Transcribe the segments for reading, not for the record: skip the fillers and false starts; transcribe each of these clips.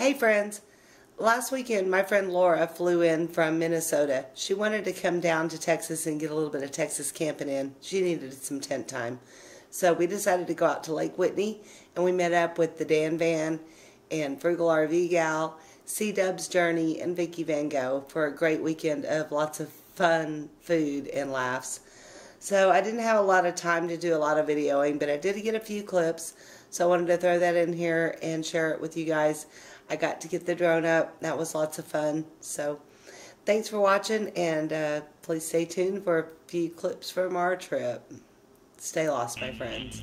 Hey friends! Last weekend my friend Laura flew in from Minnesota. She wanted to come down to Texas and get a little bit of Texas camping in. She needed some tent time. So we decided to go out to Lake Whitney and we met up with the Dan Van and Frugal RV Gal, C Dub's Journey, and Vicky VanGo for a great weekend of lots of fun, food, and laughs. So I didn't have a lot of time to do a lot of videoing, but I did get a few clips. So I wanted to throw that in here and share it with you guys. I got to get the drone up. That was lots of fun. So thanks for watching, and please stay tuned for a few clips from our trip. Stay lost, my friends.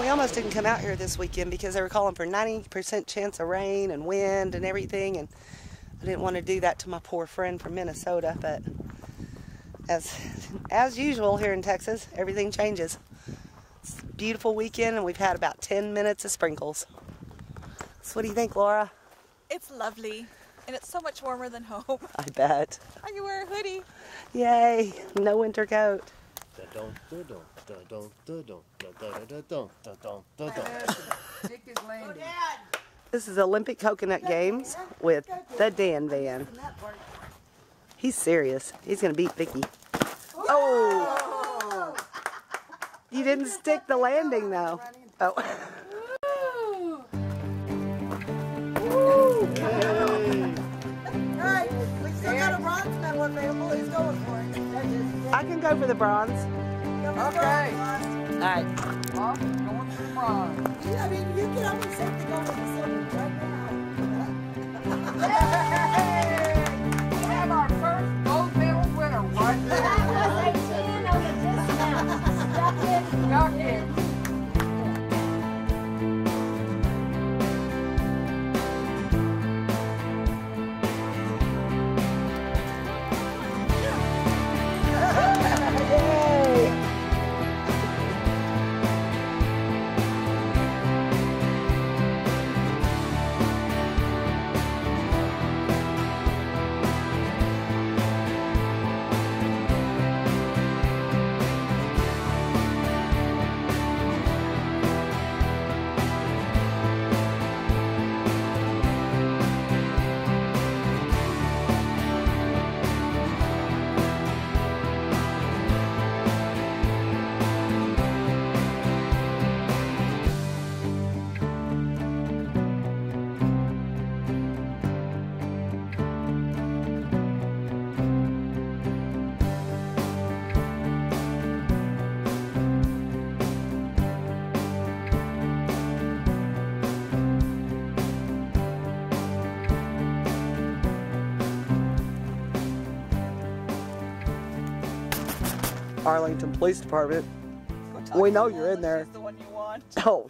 We almost didn't come out here this weekend because they were calling for 90% chance of rain and wind and everything, and I didn't want to do that to my poor friend from Minnesota, but as usual here in Texas, everything changes. It's a beautiful weekend and we've had about 10 minutes of sprinkles. So what do you think, Laura? It's lovely and it's so much warmer than home. I bet. I can wear a hoodie. Yay, no winter coat. This is Olympic Coconut Games with the Dan Van. He's serious. He's going to beat Vicky. Oh! You didn't stick the landing, though. Oh. I can go for the bronze. Okay. All right. I'm going for the bronze. I mean, you can almost say to go for the silver right now. Yay! We have our first gold medal winner right now. That was a 10 on the discount. Stuck in. Stuck in. Arlington Police Department. We know you're in there. Is the one you want. Oh.